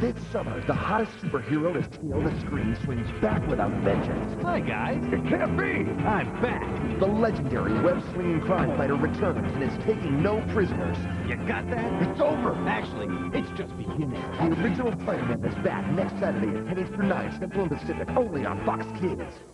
This summer, the hottest superhero to steal the screen swings back without vengeance. Hi, guys. It can't be. I'm back. The legendary web-swinging crime fighter returns and is taking no prisoners. You got that? It's over. Actually, it's just beginning. The original Spider-Man is back next Saturday at 10 Eastern, 9 Central and Pacific, only on Fox Kids.